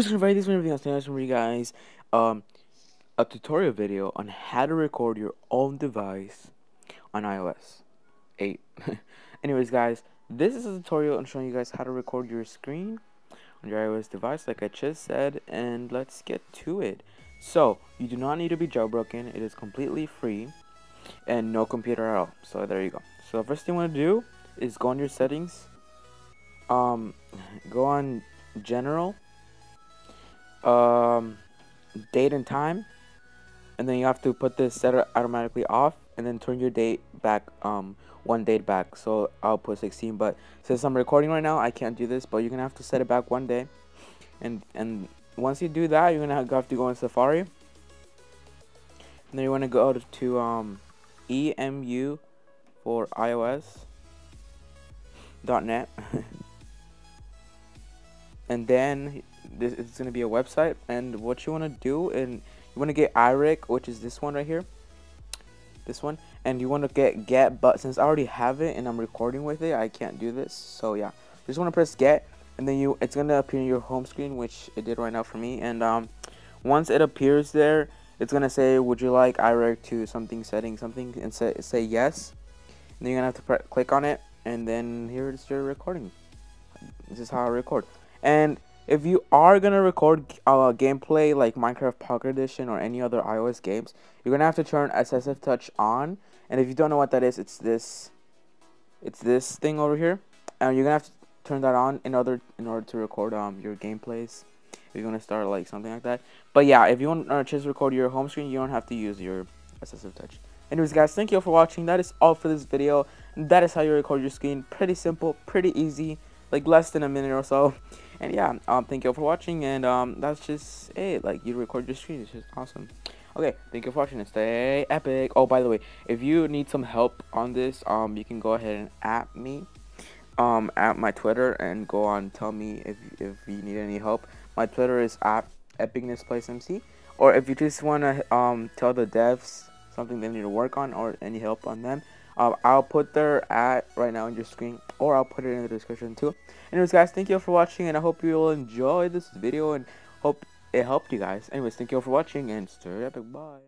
was gonna write this one, everything else. I was gonna read you guys a tutorial video on how to record your own device on iOS 8. Anyways, guys, this is a tutorial on showing you guys how to record your screen on your iOS device, like I just said, and let's get to it. So you do not need to be jailbroken. It is completely free and no computer at all. So there you go. So the first thing you want to do is go on your settings, go on general, date and time, and then you have to put this set automatically off, and then turn your date back, one date back. So I'll put 16, but since I'm recording right now, I can't do this, but you're gonna have to set it back one day. And once you do that, you're gonna have to go on Safari, and then you want to go to emu4ios.net, and then this is gonna be a website. And what you want to do, and you want to get iREC, which is this one right here, this one, and you want to get, but since I already have it and I'm recording with it, I can't do this. So yeah, just want to press get, and then it's gonna appear in your home screen, which it did right now for me. And once it appears there, it's gonna say, would you like iREC to something setting something, and say yes, and then you're gonna have to click on it, and then here is your recording. This is how I record. And if you are going to record gameplay like Minecraft Pocket Edition or any other iOS games, you're going to have to turn Assistive Touch on. And if you don't know what that is, it's this thing over here. And you're going to have to turn that on in order to record your gameplays. If you're going to start like something like that. But yeah, if you want to just record your home screen, you don't have to use your Assistive Touch. Anyways, guys, thank you all for watching. That is all for this video. That is how you record your screen. Pretty simple, pretty easy, like less than a minute or so. And yeah, thank you all for watching, and that's just it. Like, you record your screen, it's just awesome. Okay, thank you for watching and stay epic. Oh, by the way, if you need some help on this, you can go ahead and at me, at my Twitter, and go on, tell me if you need any help. My Twitter is at EpicnessPlaysMC, or if you just want to tell the devs something they need to work on or any help on them, I'll put their at right now on your screen, or I'll put it in the description too. Anyways, guys, thank you all for watching, and I hope you all enjoyed this video and hope it helped you guys. Anyways, thank you all for watching and stay epic. Bye.